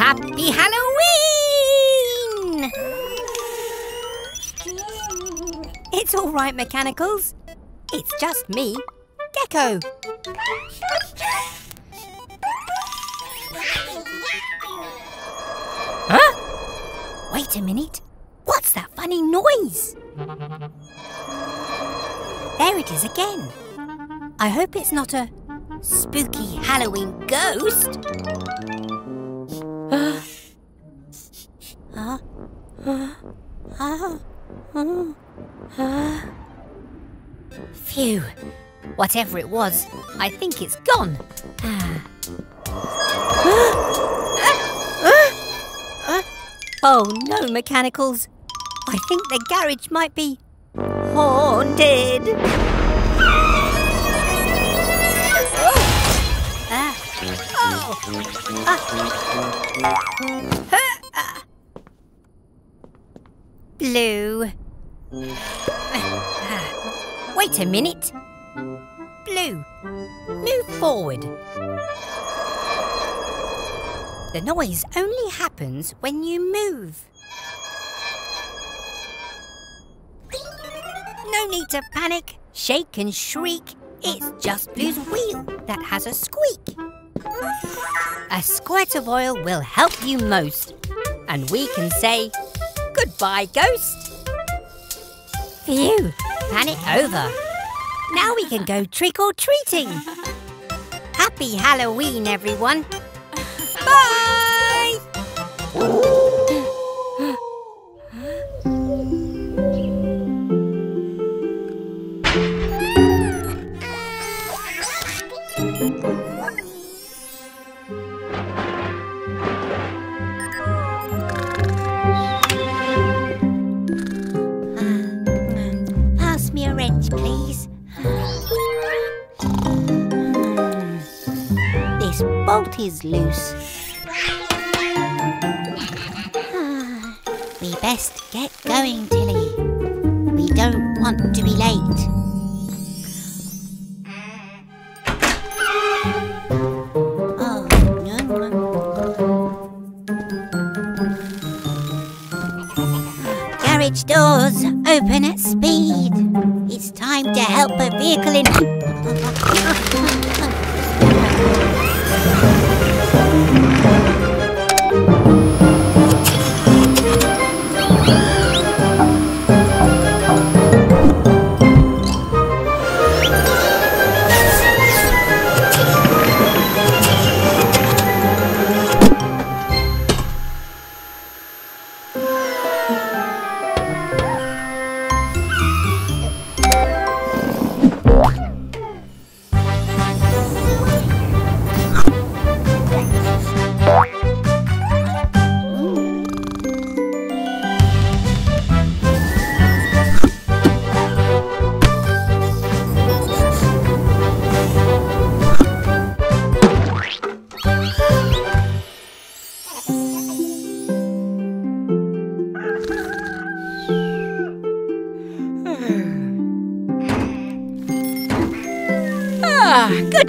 Happy Halloween! It's all right, Mechanicals. It's just me, Gecko. Huh? Wait a minute. What's that funny noise? There it is again. I hope it's not a spooky Halloween ghost. Phew. Whatever it was, I think it's gone. Oh no, Mechanicals. I think the garage might be haunted. Blue. Wait a minute. Blue, move forward. The noise only happens when you move. No need to panic, shake and shriek. It's just Blue's wheel that has a squeak. A squirt of oil will help you most. And we can say, goodbye, ghost. Phew, panic over. Now we can go trick-or-treating. Happy Halloween, everyone. Bye! Pass me a wrench, please. This bolt is loose. We best get going, Tilly. We don't want to be late. Oh, no. Garage doors open at speed. It's time to help a vehicle in.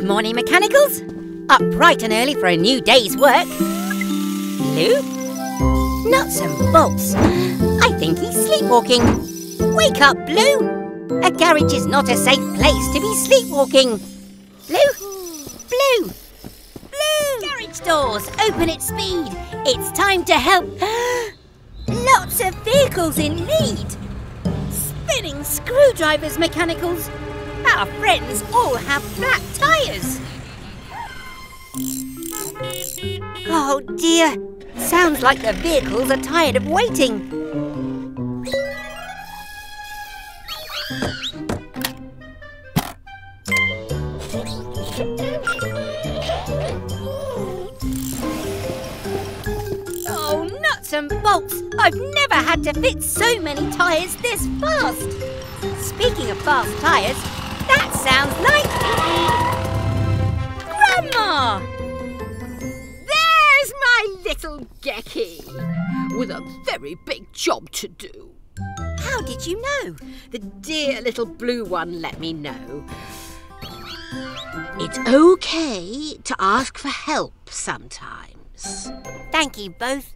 Morning, Mechanicals. Up bright and early for a new day's work. Blue? Nuts and bolts. I think he's sleepwalking. Wake up, Blue. A garage is not a safe place to be sleepwalking. Blue? Blue? Blue! Garage doors open at speed. It's time to help. Lots of vehicles in need. Spinning screwdrivers, Mechanicals. Our friends all have flat tyres. Oh dear, sounds like the vehicles are tired of waiting. Oh, nuts and bolts, I've never had to fit so many tyres this fast. Speaking of fast tyres, that sounds like Grandma! There's my little Gecko, with a very big job to do. How did you know? The dear little blue one let me know. It's okay to ask for help sometimes. Thank you both.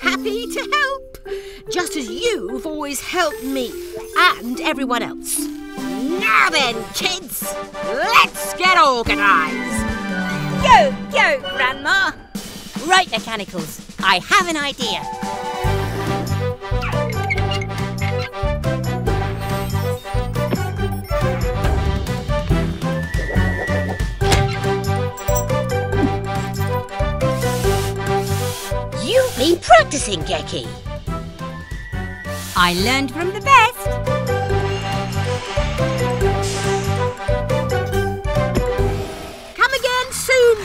Happy to help, just as you've always helped me and everyone else. Now then, kids, let's get organised. Yo, yo, Grandma. Right, Mechanicals, I have an idea. You've been practising, Gecko. I learned from the best.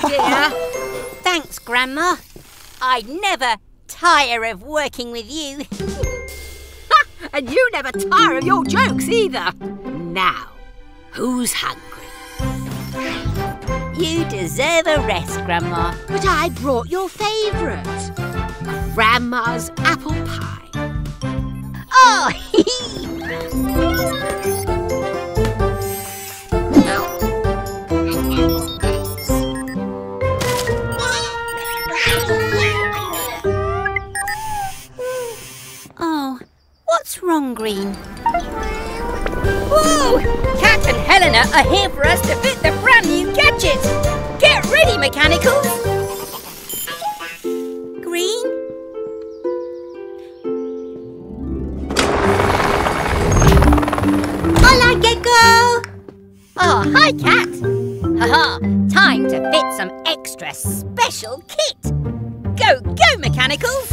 Dear. Thanks, Grandma. I'd never tire of working with you. And you never tire of your jokes either. Now, who's hungry? You deserve a rest, Grandma. But I brought your favourite. Grandma's apple pie. Oh, hee-hee! What's wrong, Green? Whoa! Cat and Helena are here for us to fit the brand new gadgets! Get ready, Mechanicals! Green? Hola, Gecko! Oh, hi, Cat! Haha, time to fit some extra special kit! Go, go, Mechanicals!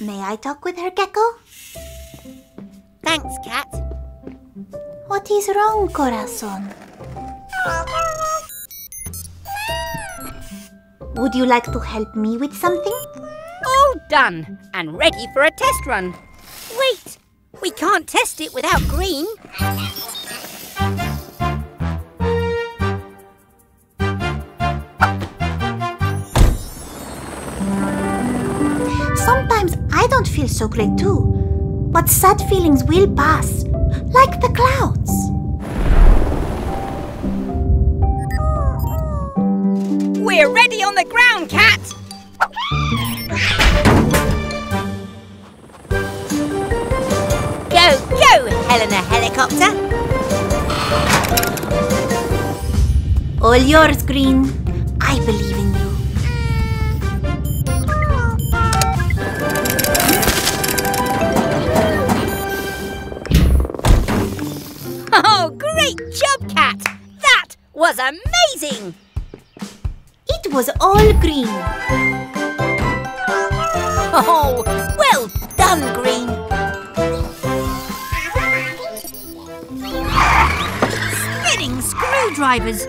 May I talk with her, Gecko? Thanks, Cat. What is wrong, Corazon? Would you like to help me with something? All done and ready for a test run. Wait, we can't test it without Green. Sometimes I don't feel so great too, but sad feelings will pass, like the clouds. We're ready on the ground, Cat! Go, go, Helena Helicopter! All yours, Green. I believe in you. Oh, great job, Cat! That was amazing! It was all Green. Oh, well done, Green. Spinning screwdrivers?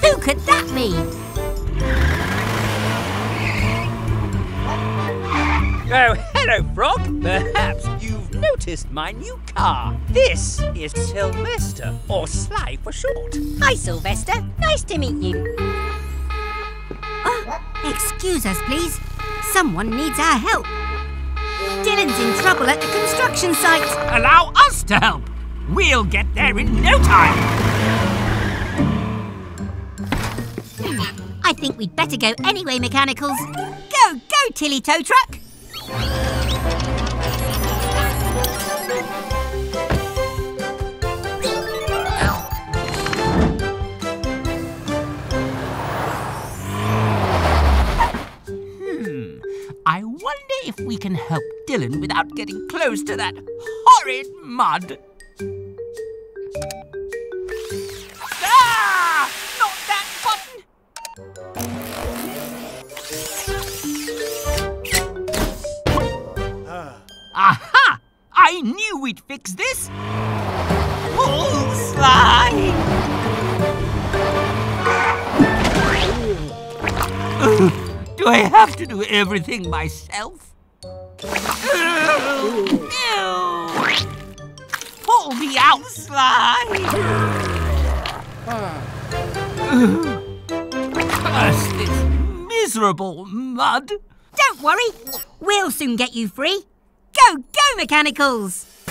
Who could that be? Oh, hello, Frog. Perhaps you've noticed my new car. This is Sylvester, or Sly for short. Hi, Sylvester. Nice to meet you. Oh, excuse us, please. Someone needs our help. Dylan's in trouble at the construction site. Allow us to help. We'll get there in no time. I think we'd better go anyway, Mechanicals. Go, go, Tilly Tow Truck. I wonder if we can help Dylan without getting close to that horrid mud. Ah! Not that button! Aha! I knew we'd fix this. Pull, Sly! Do I have to do everything myself? Pull me out, Sly! Curse this miserable mud! Don't worry, we'll soon get you free. Go, go, Mechanicals!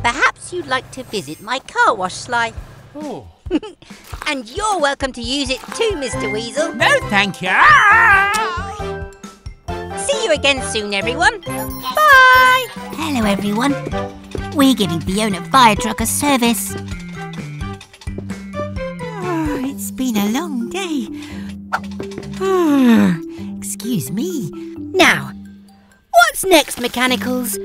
Perhaps you'd like to visit my car wash, Sly. Oh. And you're welcome to use it too, Mr. Weasel. No, thank you. See you again soon, everyone. Bye. Hello, everyone. We're giving Fiona Fire Truck a service. Oh, it's been a long day. Oh, excuse me. Now, what's next, Mechanicals?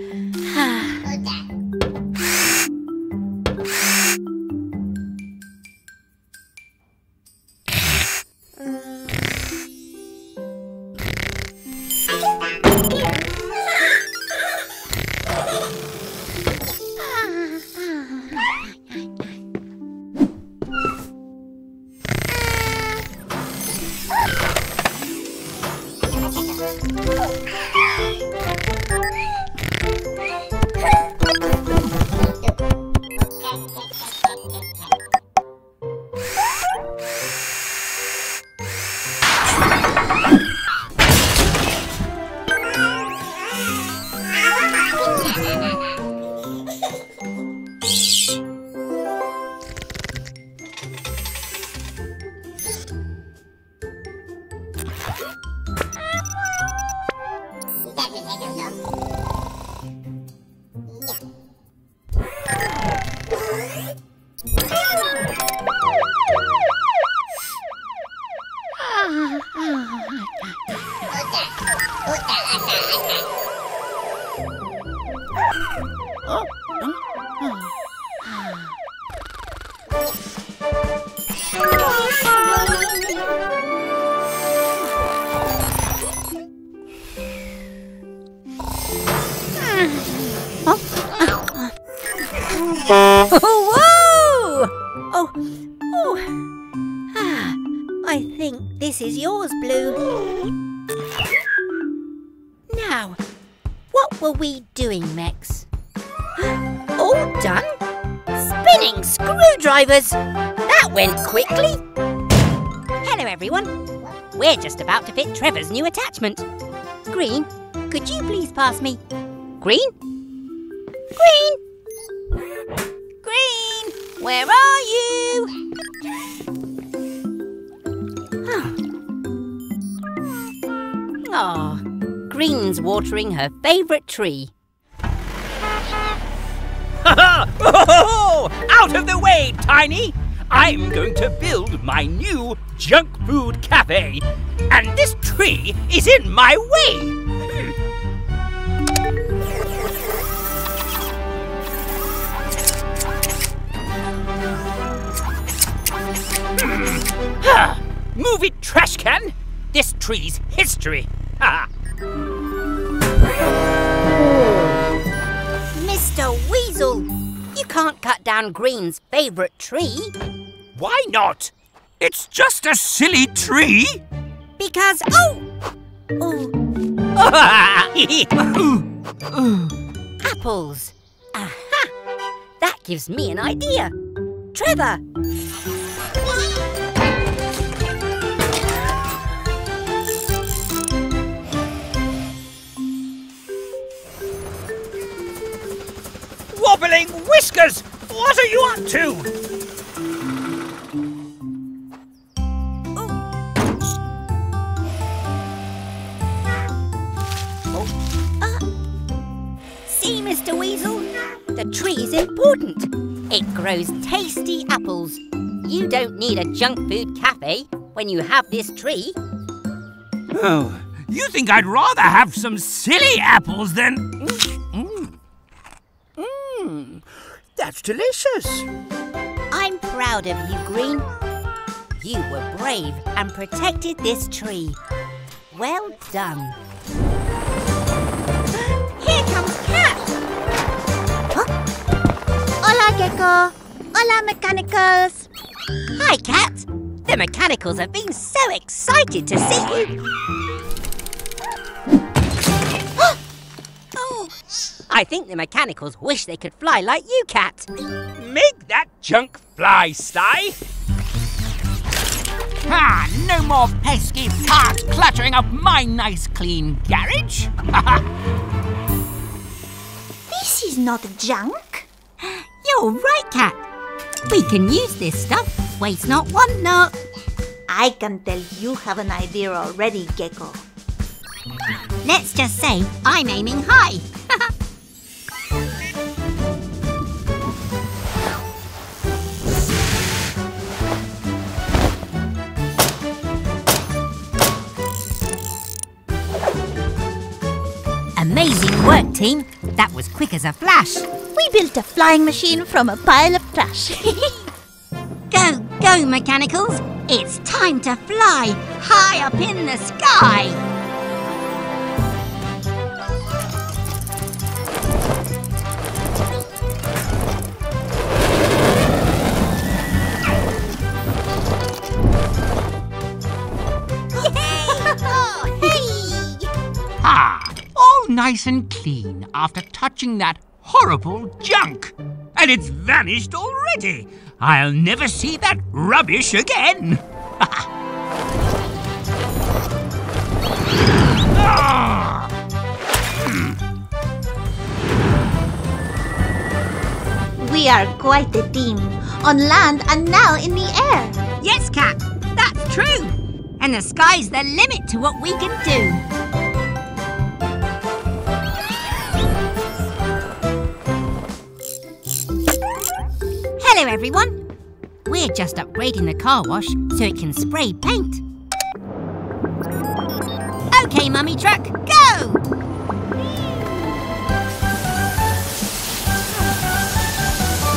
That went quickly. Hello, everyone. We're just about to fit Trevor's new attachment. Green, could you please pass me? Green? Green? Green, where are you? Oh, Green's watering her favourite tree. Out of the way, Tiny! I'm going to build my new junk food cafe, and this tree is in my way! Move it, trash can! This tree's history! Mr. Weasel, you can't cut down Green's favourite tree. Why not? It's just a silly tree. Because, apples. Aha! That gives me an idea. Trevor. Wobbling whiskers! What are you up to? See, Mr. Weasel? The tree's important. It grows tasty apples. You don't need a junk food cafe when you have this tree. Oh, you think I'd rather have some silly apples than... That's delicious. I'm proud of you, Green. You were brave and protected this tree. Well done. Here comes Cat. Huh? Hola, Gecko. Hola, Mechanicals. Hi, Cat. The Mechanicals have been so excited to see you. I think the mechanicals wish they could fly like you, Cat. Make that junk fly, Sty. Ah, no more pesky parts cluttering up my nice clean garage. This is not junk. You're right, Cat. We can use this stuff. Waste not, want not. I can tell you have an idea already, Gecko. Let's just say I'm aiming high. Amazing work, team. That was quick as a flash. We built a flying machine from a pile of trash. Go, go, mechanicals. It's time to fly high up in the sky. All nice and clean after touching that horrible junk. And it's vanished already. I'll never see that rubbish again. We are quite a team. On land and now in the air. Yes, Cat, that's true. And the sky's the limit to what we can do. Hello everyone, we're just upgrading the car wash so it can spray paint. Okay, Mummy Truck, go!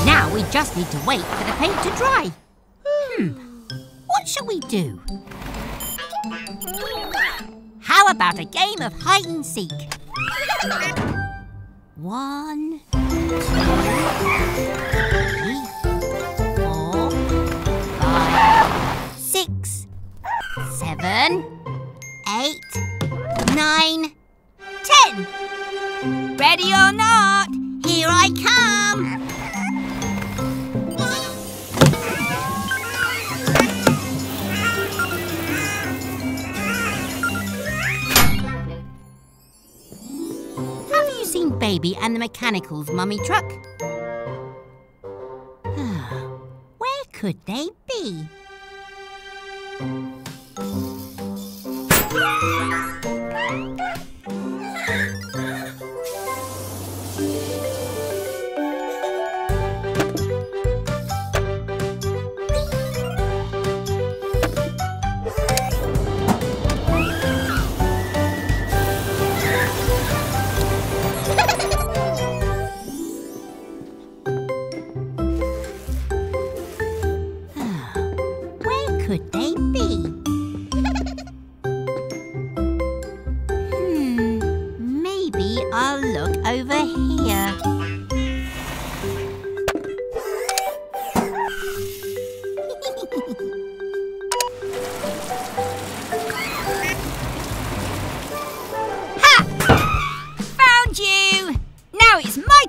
Now we just need to wait for the paint to dry. What shall we do? How about a game of hide and seek? 1, 2, 3, 4, 5, 6, 7, 8, 9, 10. Ready or not, here I come. Have you seen Baby and the mechanicals, Mummy Truck? Where could they be?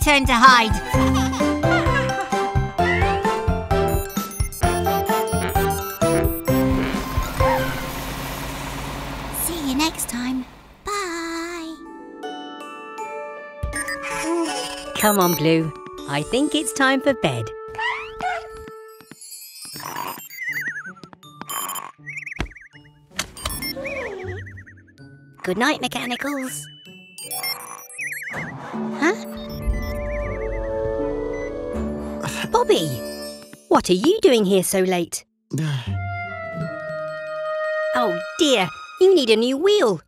Turn to hide. See you next time. Bye. Come on, Blue. I think it's time for bed. Good night, mechanicals. Bobby, what are you doing here so late? Oh dear, you need a new wheel.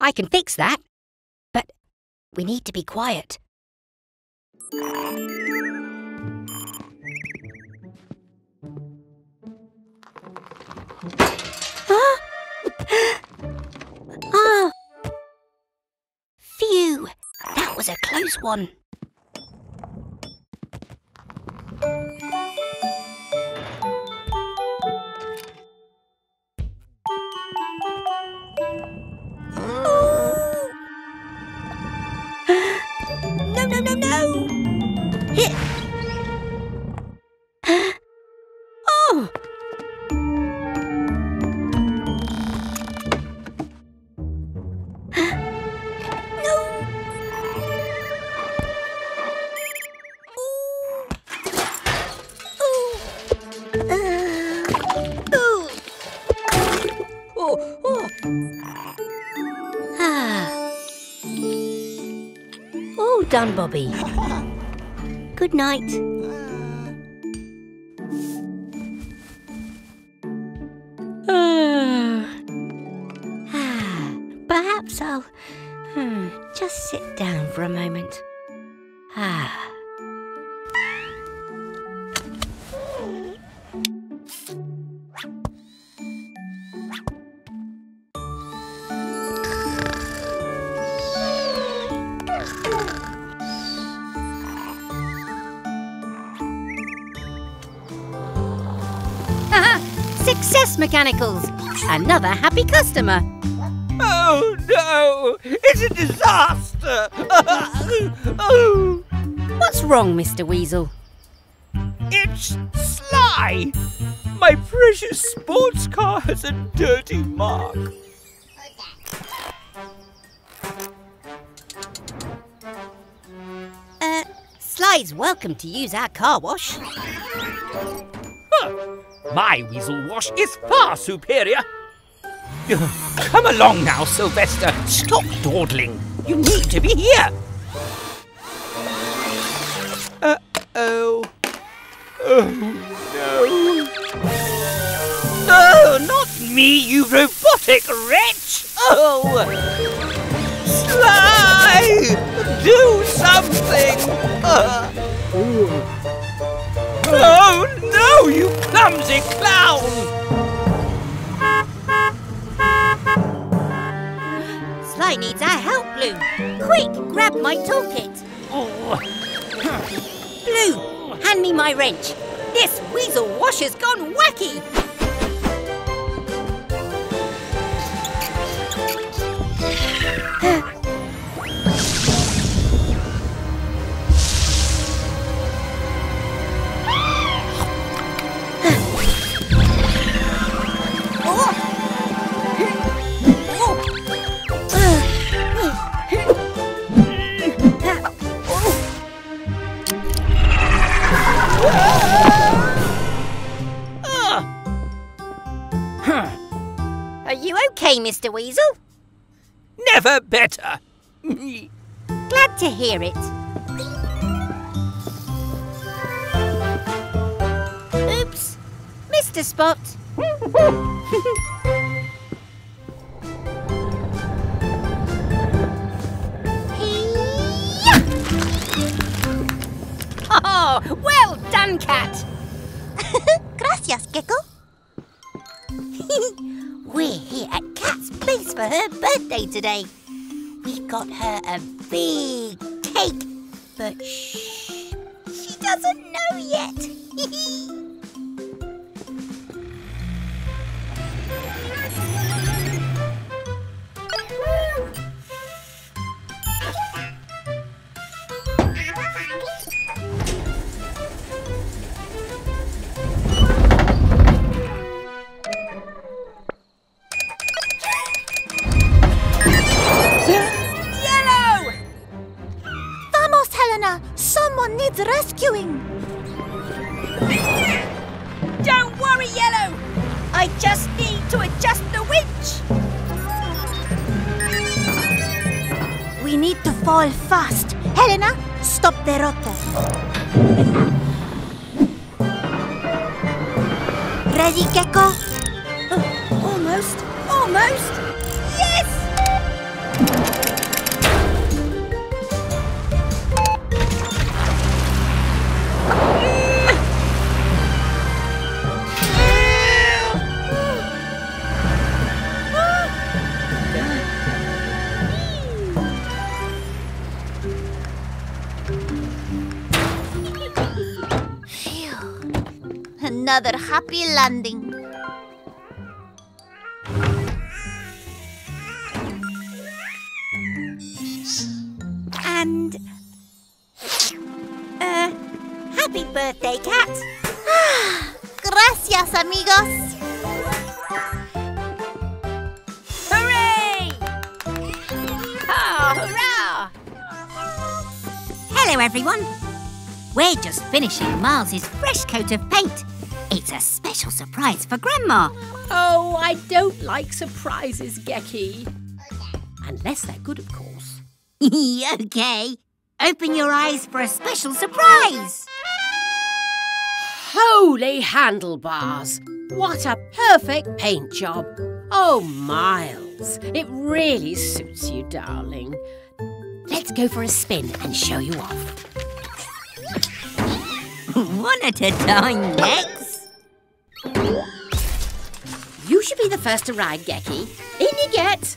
I can fix that, but we need to be quiet. Phew, that was a close one. done, Bobby. Good night. Perhaps I'll just sit down for a moment. Success, Mechanicals! Another happy customer! Oh no! It's a disaster! Oh. What's wrong, Mr. Weasel? It's Sly! My precious sports car has a dirty mark. Sly's welcome to use our car wash. Huh. My weasel wash is far superior. Come along now, Sylvester. Stop dawdling. You need to be here. Uh-oh. Oh, no. No, not me, you robotic wretch. Oh. Sly, do something. Oh, no, you clumsy clown! Sly needs our help, Blue. Quick, grab my toolkit. Oh. Blue, hand me my wrench. This weasel wash has gone wacky. Hey, Mr. Weasel. Never better. Glad to hear it. Oops. Missed a spot. Oh, well done, Cat. Gracias, Gecko. We're here at Cat's place for her birthday today. We got her a big cake, but shh, she doesn't know yet. Rescuing! Don't worry, Yellow! I just need to adjust the winch! We need to fall fast. Helena, stop the rotor. Ready, Gecko? Almost! Almost! Yes! Another happy landing. And happy birthday, Cat. Gracias, amigos. Hooray! Oh, hurrah! Hello, everyone. We're just finishing Miles' fresh coat of paint. It's a special surprise for Grandma. Oh, I don't like surprises, Gecky. Unless they're good, of course. OK. Open your eyes for a special surprise. Holy handlebars! What a perfect paint job. Oh, Miles, it really suits you, darling. Let's go for a spin and show you off. One at a time, next. You should be the first to ride, Gecko. In you get.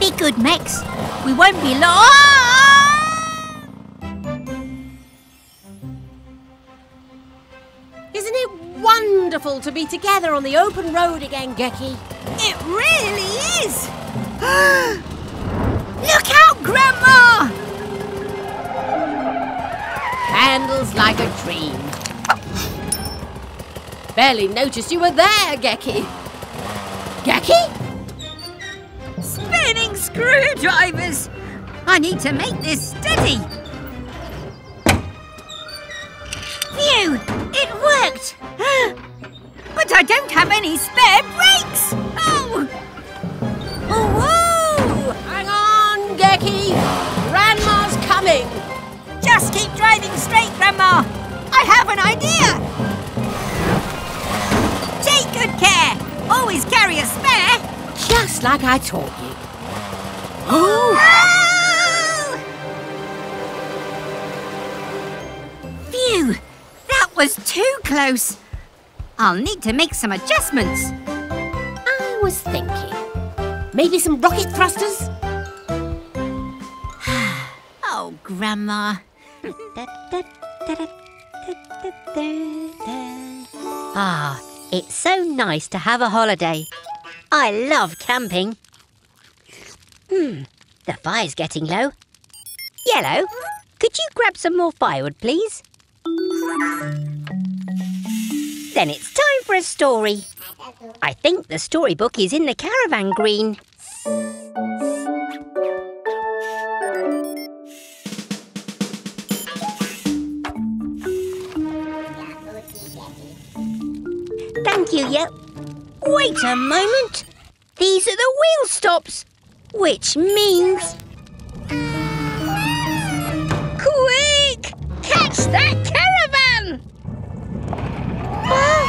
Be good, Max. We won't be long. Isn't it wonderful to be together on the open road again, Gecko? It really is. Look out, Grandma! Handles like a dream. Barely noticed you were there, Gecko. Gecko? Spinning screwdrivers! I need to make this steady. Phew! It worked! But I don't have any spare brakes! Oh! Woo! Hang on, Gecko! Grandma's coming! Just keep driving straight, Grandma! I have an idea! Take good care! Always carry a spare! Just like I taught you. Oh! Phew! That was too close! I'll need to make some adjustments. I was thinking. Maybe some rocket thrusters? Oh, Grandma. Ah, it's so nice to have a holiday. I love camping. The fire's getting low. Yellow, could you grab some more firewood, please? Then it's time for a story. I think the storybook is in the caravan, Green. Thank you, Yellow. Wait a moment. These are the wheel stops, which means... Quick! Catch that caravan! Ah!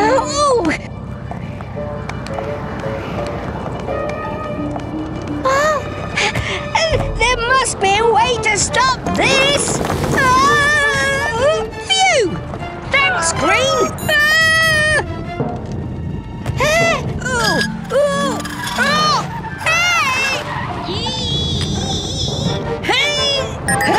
Oh! Oh! There must be a way to stop this! Oh! Phew! Thanks, Green! Oh! Oh! Oh! Hey! Hey! Hey!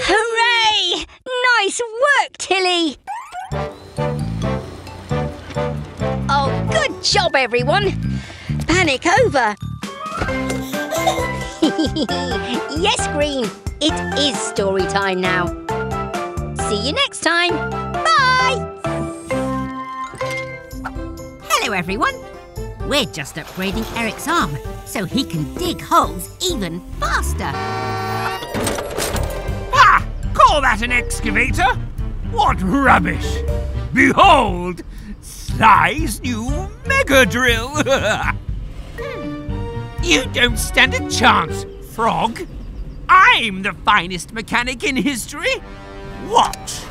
Hooray! Nice work, Tilly! Oh, good job, everyone! Panic over! Yes, Green, it is story time now. See you next time. Bye! Hello, everyone. We're just upgrading Eric's arm, so he can dig holes even faster. Ah! Call that an excavator? What rubbish! Behold! Sly's new mega drill! You don't stand a chance, Frog. I'm the finest mechanic in history. Watch!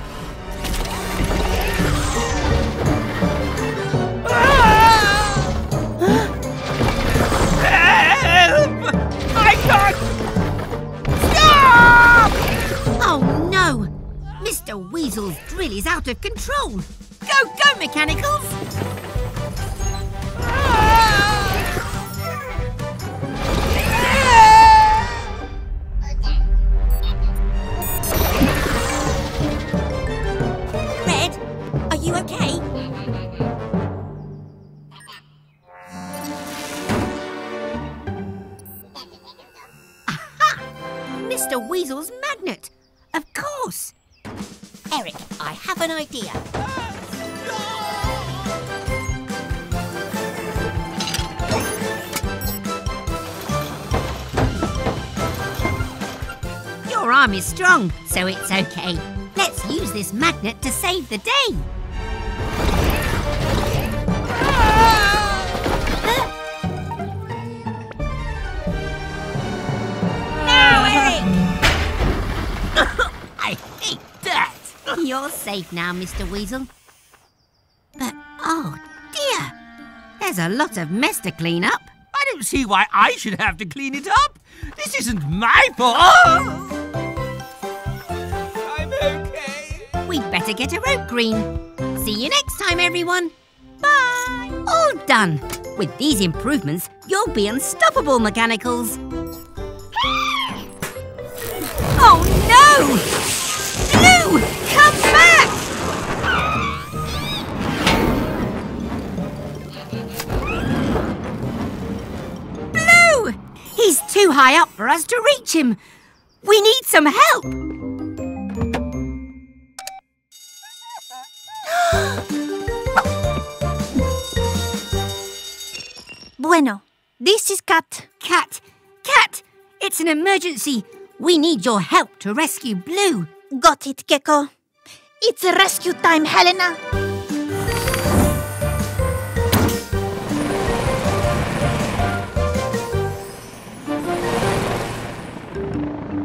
I can't! Stop! Oh no! Mr. Weasel's drill is out of control! Go, go, Mechanicals! Red, are you okay? Mr. Weasel's magnet. Of course. Eric, I have an idea. Your arm is strong, so it's okay. Let's use this magnet to save the day. You're safe now, Mr. Weasel. But, oh dear, there's a lot of mess to clean up. I don't see why I should have to clean it up. This isn't my fault. Oh! I'm okay. We'd better get a rope, Green. See you next time, everyone. Bye. All done. With these improvements, you'll be unstoppable, Mechanicals. Oh no! Blue, come back! Blue! He's too high up for us to reach him. We need some help. Bueno, this is Cat. Cat! Cat! It's an emergency. We need your help to rescue Blue. Got it, Gecko. It's rescue time, Helena.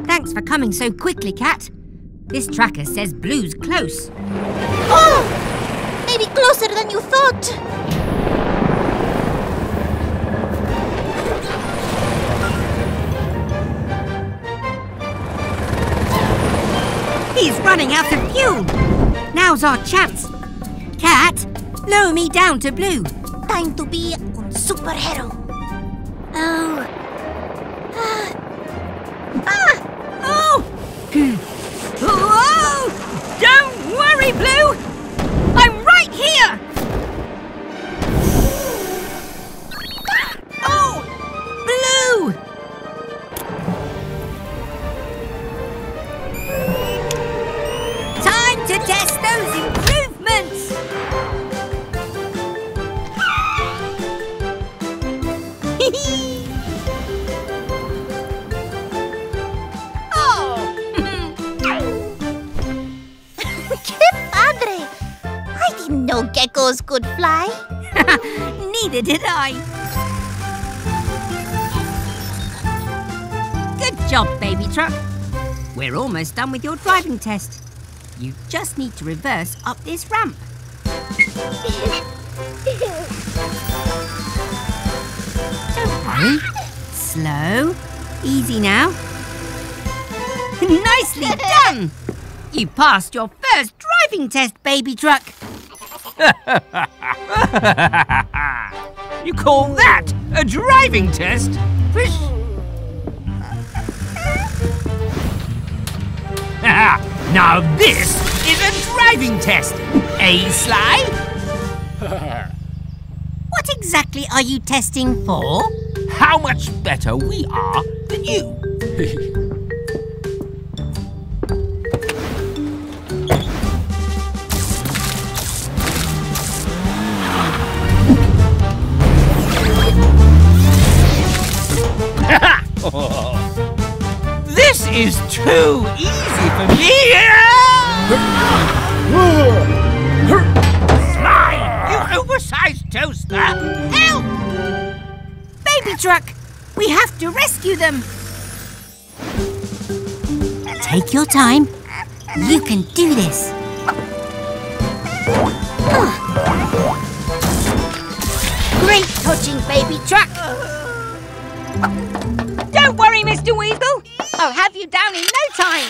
Thanks for coming so quickly, Cat. This tracker says Blue's close. Oh! Maybe closer than you thought. He's running out of fuel. Now's our chance. Cat, lower me down to Blue. Time to be un superhero. Oh. Oh. Oh. Don't worry, Blue. I'm right here. Oh, Blue. To test those improvements! Oh! ¡Qué padre! I didn't know geckos could fly. Neither did I. Good job, Baby Truck. We're almost done with your driving test. You just need to reverse up this ramp. Don't worry. Slow. Easy now. Nicely done! You passed your first driving test, Baby Truck. You call that a driving test? Fish. Now this is a driving test, eh, Sly? What exactly are you testing for? How much better we are than you. This is too easy for me! Sly, you oversized toaster! Help! Baby Truck, we have to rescue them! Take your time. You can do this. Great touching, Baby Truck! Don't worry, Mr. Weasel. I'll have you down in no time.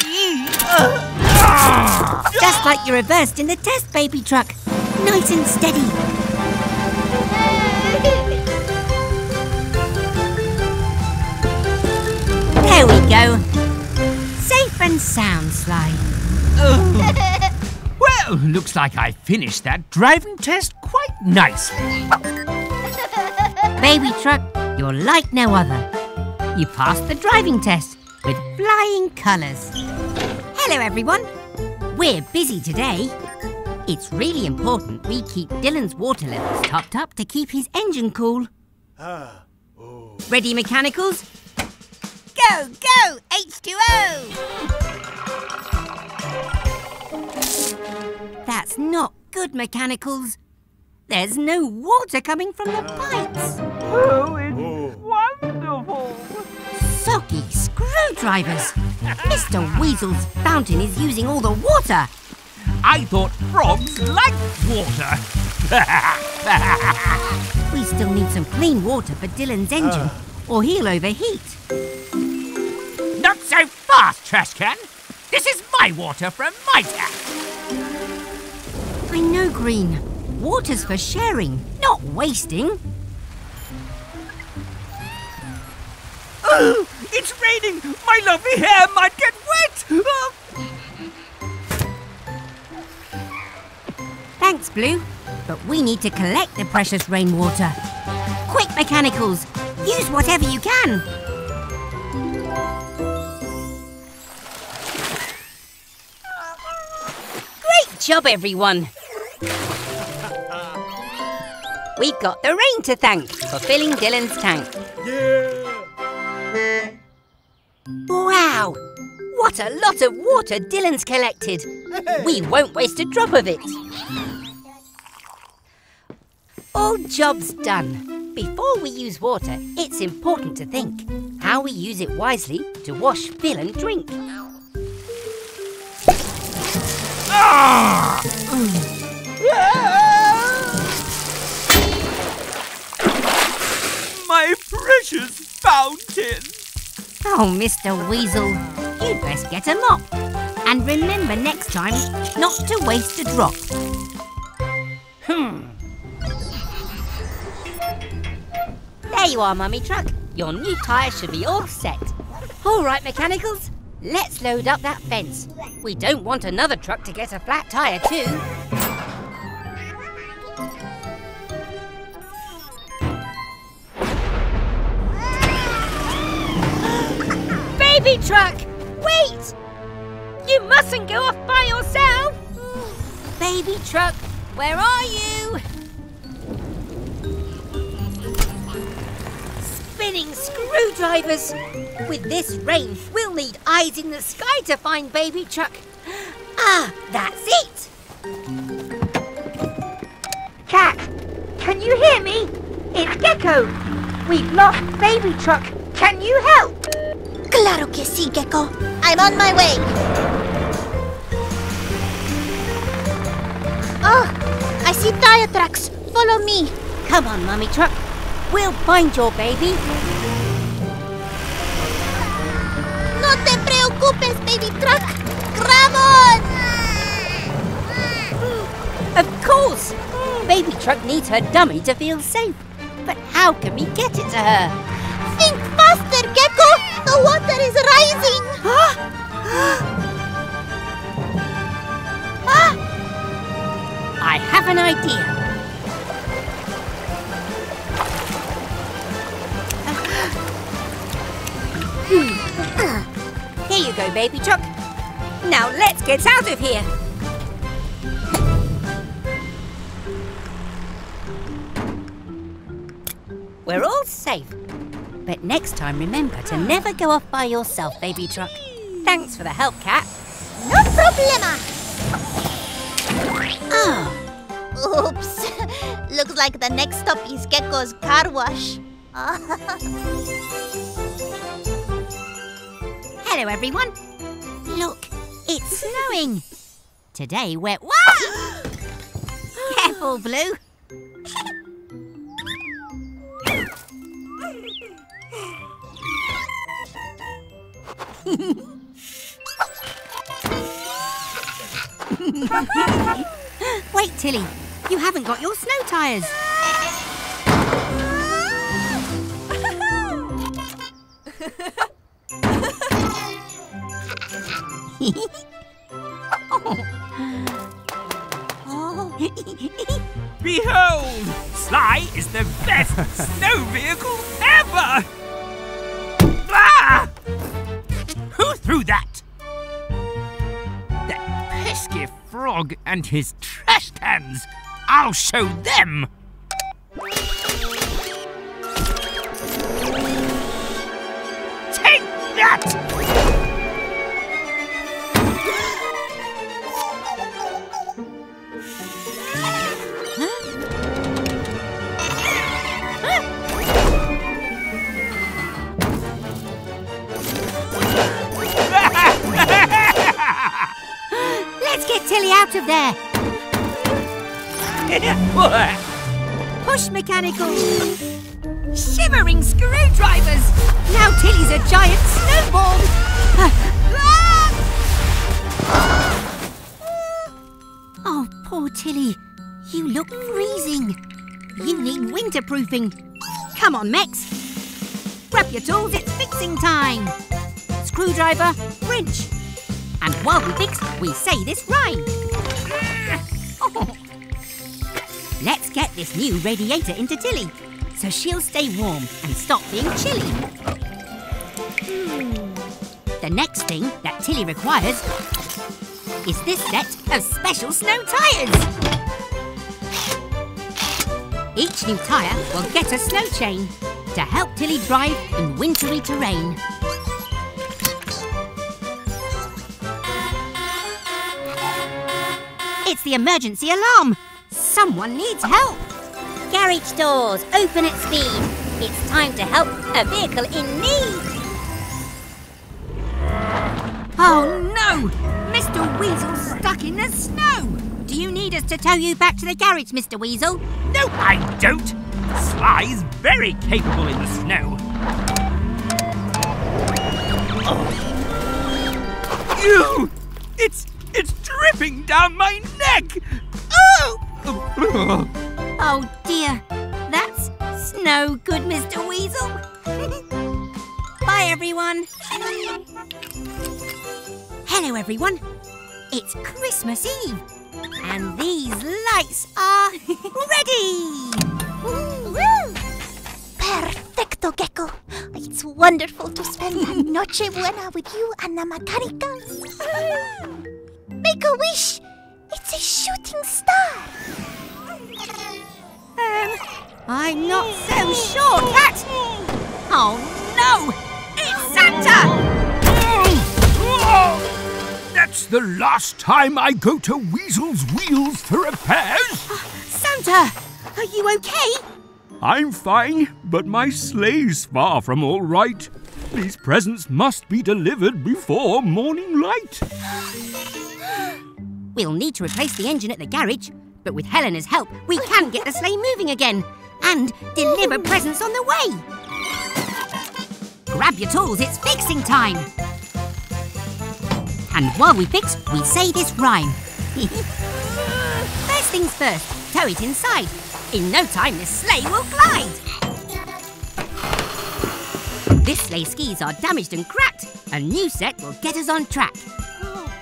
Just like you reversed in the test, Baby Truck. Nice and steady. There we go. Safe and sound, Sly. Well, looks like I finished that driving test quite nicely. Baby Truck, you're like no other. You passed the driving test. with flying colours. Hello, everyone. We're busy today. It's really important we keep Dylan's water levels topped up to keep his engine cool. Ready, mechanicals? Go, go, H2O! That's not good, mechanicals. There's no water coming from the pipes. Oh, it's wonderful! Soggy screwdrivers! Mr. Weasel's fountain is using all the water. I thought frogs liked water. We still need some clean water for Dylan's engine, or he'll overheat. Not so fast, trash can. This is my water from my tap. I know, Green. Water's for sharing, not wasting. Oh, it's raining. My lovely hair might get wet. Oh. Thanks, Blue, but we need to collect the precious rainwater. Quick, mechanicals! Use whatever you can! Great job, everyone! We've got the rain to thank for filling Dylan's tank. Yeah. Wow! What a lot of water Dylan's collected! We won't waste a drop of it! All jobs done. Before we use water, it's important to think how we use it wisely to wash, fill and drink. Ah! My precious fountain! Oh, Mr. Weasel, you'd best get a mop. And remember next time not to waste a drop. There you are, Mummy Truck. Your new tyre should be all set. All right, mechanicals, let's load up that fence. We don't want another truck to get a flat tyre too. Baby Truck, wait! You mustn't go off by yourself! Baby Truck, where are you? Spinning screwdrivers! With this rain, we'll need eyes in the sky to find Baby Truck. Ah, that's it! Cat, can you hear me? It's Gecko. We've lost Baby Truck. Can you help? Claro que sí, Gecko. I'm on my way. Oh, I see tire tracks. Follow me. Come on, Mummy Truck. We'll find your baby. No te preocupes, Baby Truck. Grab on! Of course. Baby Truck needs her dummy to feel safe. But how can we get it to her? Think faster, Gecko. The water is rising. I have an idea. Here you go, Baby Truck. Now let's get out of here. We're all safe. But next time remember to never go off by yourself, Baby Truck. Thanks for the help, Cat. No problema. Oh. Oops. Looks like the next stop is Gecko's car wash. Hello, everyone. Look, it's snowing. Today we're... Whoa! Careful, Blue. Wait, Tilly. You haven't got your snow tyres. Behold! Sly is the best snow vehicle ever! Ah! through that. That pesky frog and his trash cans. I'll show them. Take that! Let's get Tilly out of there. Push mechanical. Shivering screwdrivers. Now Tilly's a giant snowball. Oh, poor Tilly. You look freezing. You need winterproofing. Come on, Mex. Grab your tools, it's fixing time. Screwdriver, wrench. And while we fix, we say this rhyme. Oh. Let's get this new radiator into Tilly, so she'll stay warm and stop being chilly. The next thing that Tilly requires is this set of special snow tyres. Each new tyre will get a snow chain to help Tilly drive in wintry terrain. It's the emergency alarm. Someone needs help. Garage doors, open at speed. It's time to help a vehicle in need. Oh no! Mr. Weasel's stuck in the snow. Do you need us to tow you back to the garage, Mr. Weasel? No, I don't. Sly's very capable in the snow. Oh. Ew! It's dripping down my neck! Oh! Oh dear, that's no good, Mr. Weasel. Bye, everyone. Hello, everyone. It's Christmas Eve, and these lights are ready! Perfecto, Gecko. It's wonderful to spend Noche Buena with you and the Macaricas. Make a wish! It's a shooting star! I'm not so sure, Cat! Oh no! It's Santa! That's the last time I go to Weasel's Wheels for repairs! Santa, are you okay? I'm fine, but my sleigh's far from all right. These presents must be delivered before morning light. We'll need to replace the engine at the garage, but with Helena's help, we can get the sleigh moving again and deliver presents on the way. Grab your tools, it's fixing time. And while we fix, we say this rhyme. First things first, tow it inside. In no time, this sleigh will glide. This sleigh's skis are damaged and cracked. A new set will get us on track.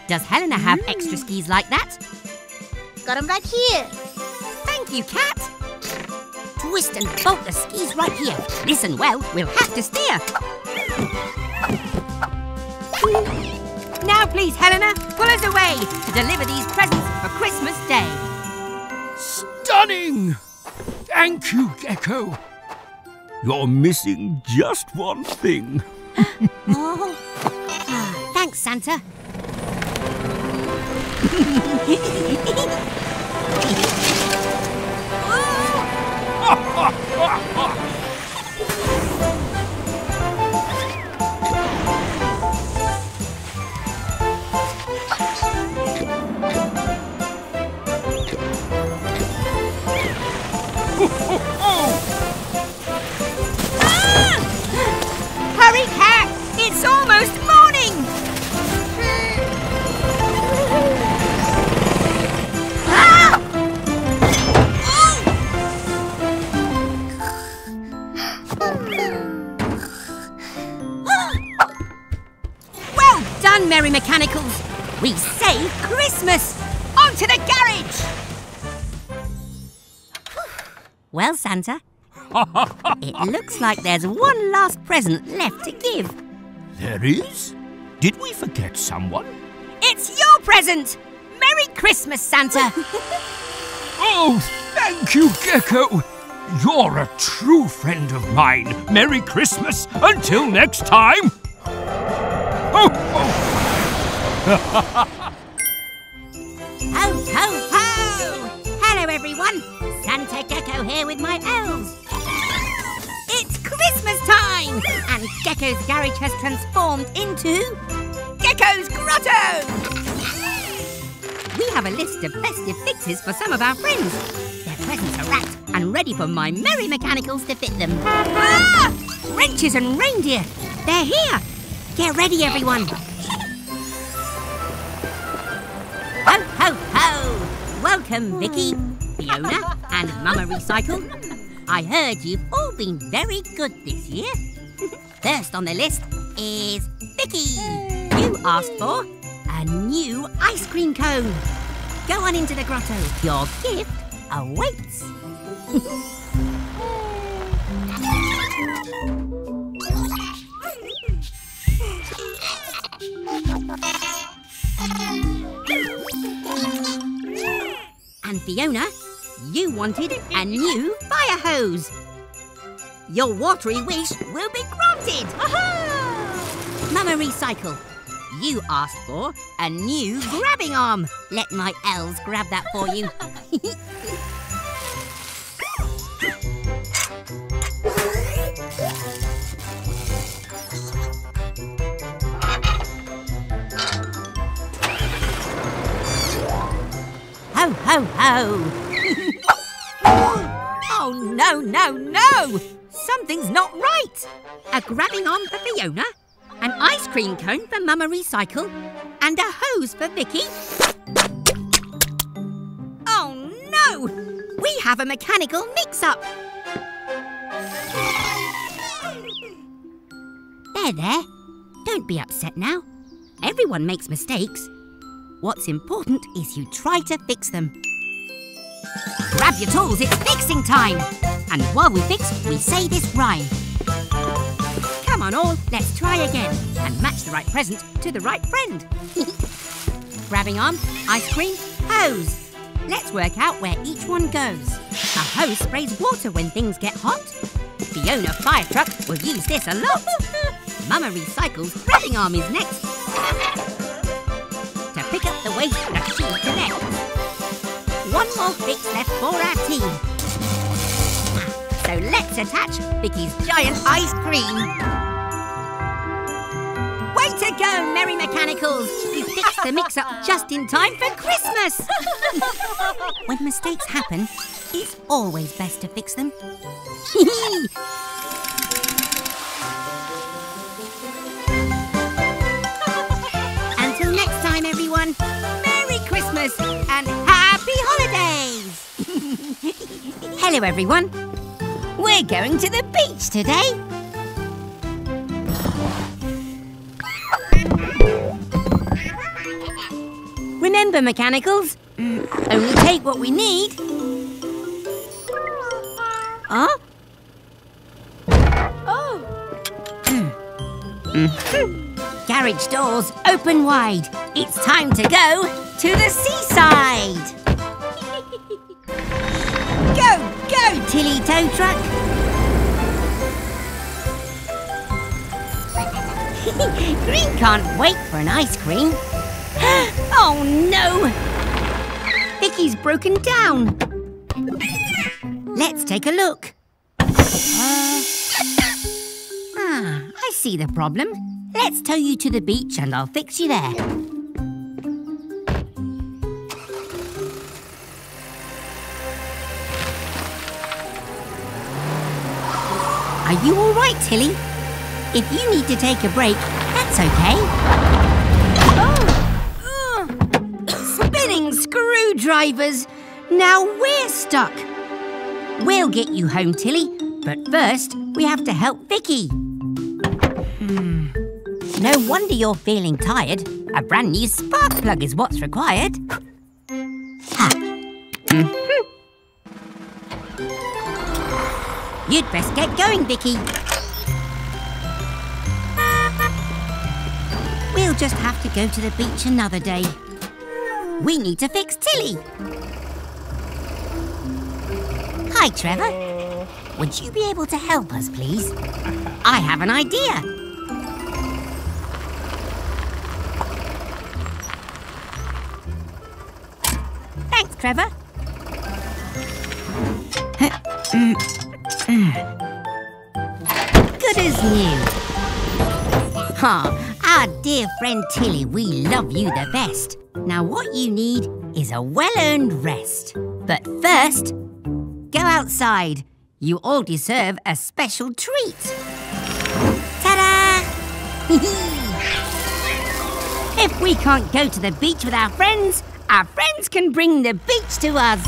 Does Helena have extra skis like that? Got them right here. Thank you, Cat. Twist and bolt the skis right here. Listen well, we'll have to steer. Now please, Helena, pull us away to deliver these presents for Christmas Day. Stunning! Thank you, Gecko. You're missing just one thing. Thanks, Santa. Hurry, Cat! It's almost morning! Merry mechanicals, we save Christmas! On to the garage! Well, Santa, it looks like there's one last present left to give. There is? Did we forget someone? It's your present! Merry Christmas, Santa! Oh, thank you, Gecko! You're a true friend of mine. Merry Christmas! Until next time! Oh, oh. Ho, ho, ho! Hello, everyone. Santa Gecko here with my elves. It's Christmas time! And Gecko's Garage has transformed into... Gecko's Grotto! We have a list of festive fixes for some of our friends. Their presents are wrapped and ready for my merry mechanicals to fit them. Ah! Wrenches and reindeer! They're here! Get ready, everyone! Ho, ho, ho! Welcome, Vicky, Fiona and Mama Recycle. I heard you've all been very good this year. First on the list is Vicky. You asked for a new ice cream cone. Go on into the grotto. Your gift awaits. And Fiona, you wanted a new fire hose. Your watery wish will be granted. Mama Recycle, you asked for a new grabbing arm. Let my elves grab that for you. Ho, ho, ho. Oh, no, no, no. Something's not right. A grabbing arm for Fiona, an ice cream cone for Mama Recycle, and a hose for Vicky. Oh no! We have a mechanical mix-up. There. Don't be upset now. Everyone makes mistakes. What's important is you try to fix them. Grab your tools, it's fixing time. And while we fix, we say this rhyme. Come on all, let's try again and match the right present to the right friend. Grabbing arm, ice cream, hose. Let's work out where each one goes. A hose sprays water when things get hot. Fiona Fire Truck will use this a lot. Mama Recycle's grabbing arm is next to pick up the waste that she collects. One more fix left for our team. So let's attach Vicky's giant ice cream. Way to go, Merry Mechanicals! You fixed the mix-up just in time for Christmas! When mistakes happen, it's always best to fix them. Until next time, everyone, Merry Christmas and Happy Holidays! Hello, everyone. We're going to the beach today. Remember, mechanicals, only take what we need. Huh? Oh. Garage doors open wide. It's time to go to the seaside. Go! Go, Tilly Tow Truck! Green can't wait for an ice cream. Oh no! Vicky's broken down. Let's take a look. I see the problem. Let's tow you to the beach and I'll fix you there. Are you all right, Tilly? If you need to take a break, that's okay. Oh. Spinning screwdrivers! Now we're stuck. We'll get you home, Tilly, but first we have to help Vicky. No wonder you're feeling tired. A brand new spark plug is what's required. You'd best get going, Vicky. We'll just have to go to the beach another day. We need to fix Tilly. Hi, Trevor. Would you be able to help us, please? I have an idea. Thanks, Trevor. Good as new. Oh, our dear friend Tilly, we love you the best. Now what you need is a well-earned rest. But first, go outside. You all deserve a special treat. Ta-da! If we can't go to the beach with our friends can bring the beach to us.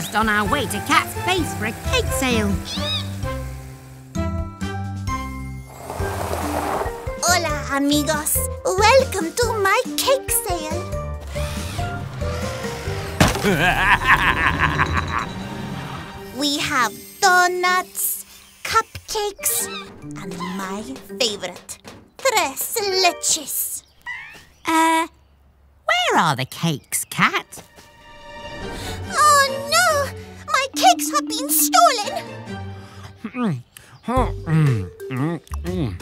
Just on our way to Cat's place for a cake sale. Hola, amigos. Welcome to my cake sale. We have donuts, cupcakes, and my favorite, tres leches. Where are the cakes, Cat? Oh, no! My cakes have been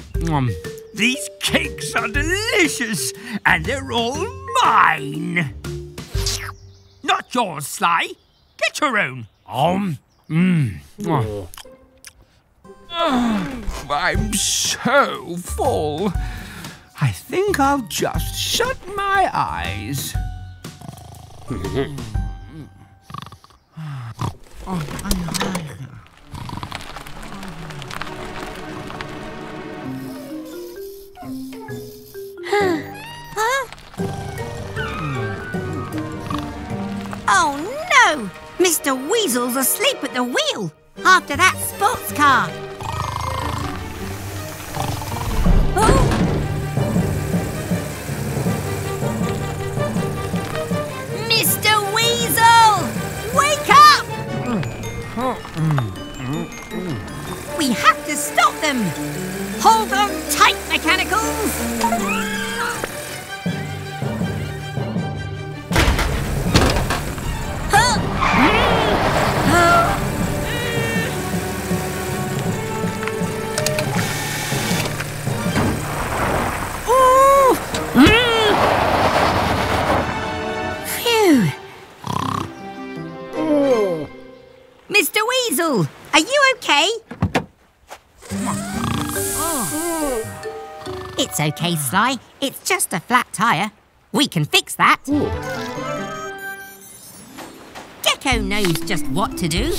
stolen! These cakes are delicious, and they're all mine! Not yours, Sly. Get your own. I'm so full. I think I'll just shut my eyes. Oh, no! Mr. Weasel's asleep at the wheel after that sports car. Oh. Mr. Weasel! Wake up! We have to stop them! Hold on tight, mechanicals! Phew! Mr. Weasel, are you okay? Oh. It's okay, Sly. It's just a flat tyre. We can fix that. Ooh. Gecko knows just what to do.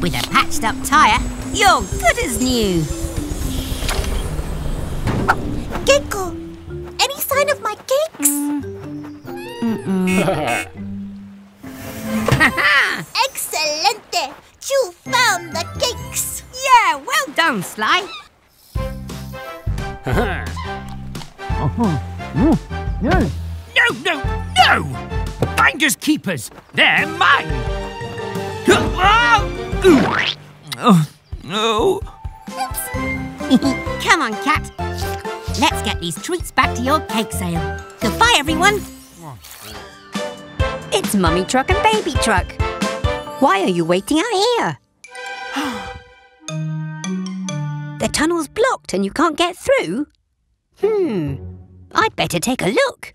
With a patched up tyre, you're good as new. Gecko, any sign of my cakes? Excelente! You found the cakes! Yeah, well done, Sly! No! Finders keepers! They're mine! Oh, no! Oops! Come on, Cat! Let's get these treats back to your cake sale. Goodbye, everyone! It's Mummy Truck and Baby Truck. Why are you waiting out here? The tunnel's blocked and you can't get through? I'd better take a look.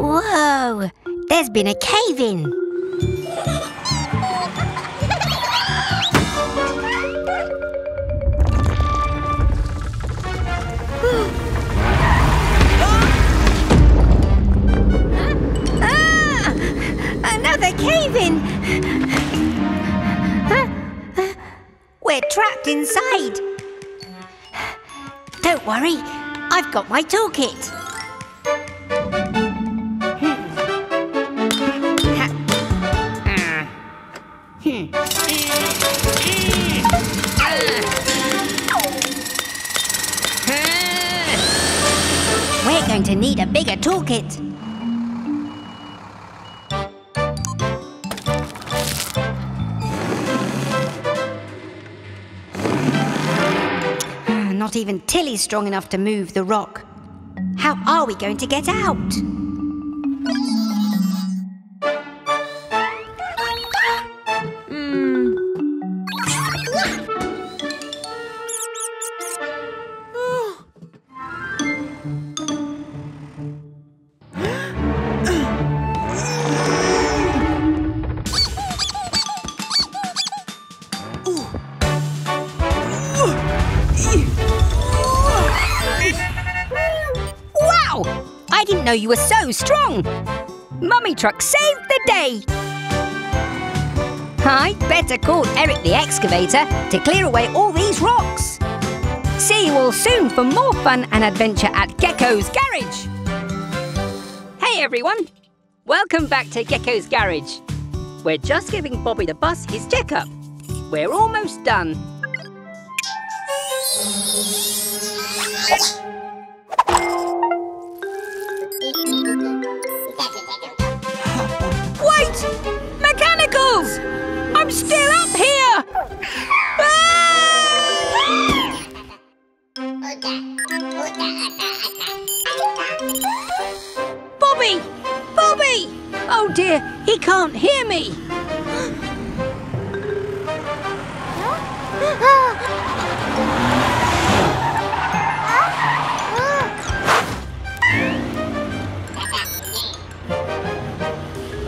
Whoa, there's been a cave-in. cave-in! We're trapped inside. Don't worry, I've got my toolkit. We're going to need a bigger toolkit. Not even Tilly's strong enough to move the rock. How are we going to get out? You were so strong! Mummy Truck saved the day! I'd better call Eric the excavator to clear away all these rocks. See you all soon for more fun and adventure at Gecko's Garage! Hey everyone! Welcome back to Gecko's Garage. We're just giving Bobby the bus his checkup. We're almost done. I'm still up here! Ah! Bobby! Bobby! Oh dear, he can't hear me!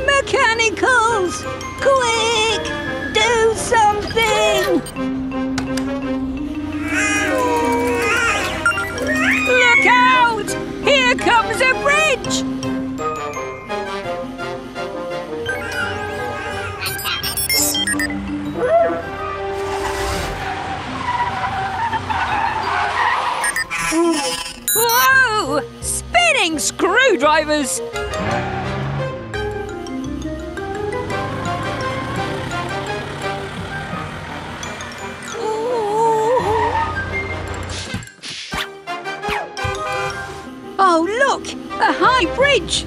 Mechanicals! Quick! Do something! Look out! Here comes a bridge! Whoa! Spinning screwdrivers! Oh, look! A high bridge!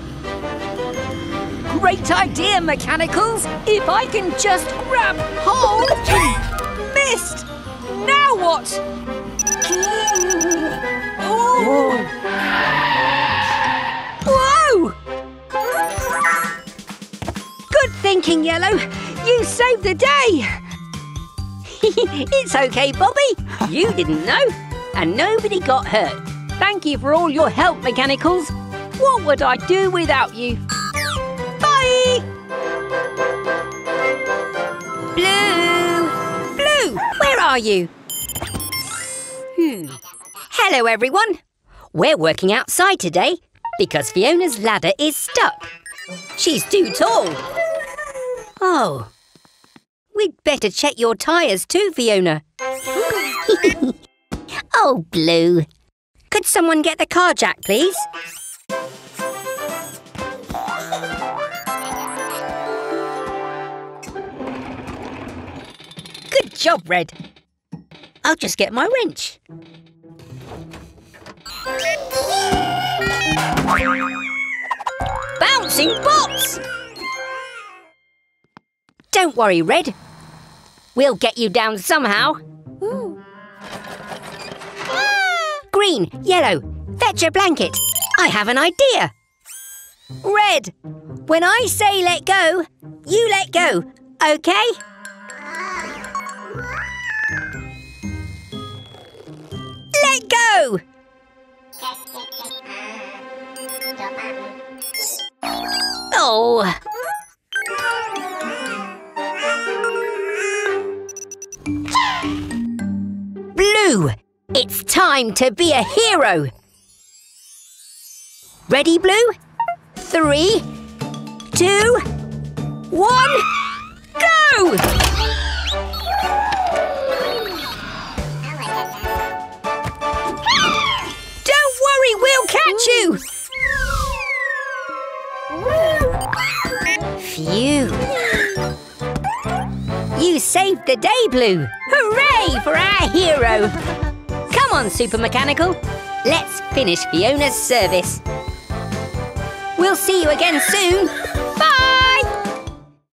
Great idea, Mechanicals! If I can just grab hold... Missed! Now what? Ooh. Whoa! Good thinking, Yellow! You saved the day! It's okay, Bobby! You didn't know, and nobody got hurt. Thank you for all your help, Mechanicals. What would I do without you? Bye! Blue! Blue, where are you? Hello, everyone. We're working outside today because Fiona's ladder is stuck. She's too tall. Oh. We'd better check your tyres too, Fiona. Oh, Blue. Could someone get the car jack, please? Good job, Red. I'll just get my wrench. Bouncing bots! Don't worry, Red. We'll get you down somehow. Green, Yellow, fetch a blanket. I have an idea. Red, when I say let go, you let go, okay? Let go! Oh! Blue! It's time to be a hero! Ready, Blue? 3, 2, one, go! Don't worry, we'll catch you! Phew! You saved the day, Blue! Hooray for our hero! Come on, Super Mechanical! Let's finish Fiona's service! We'll see you again soon!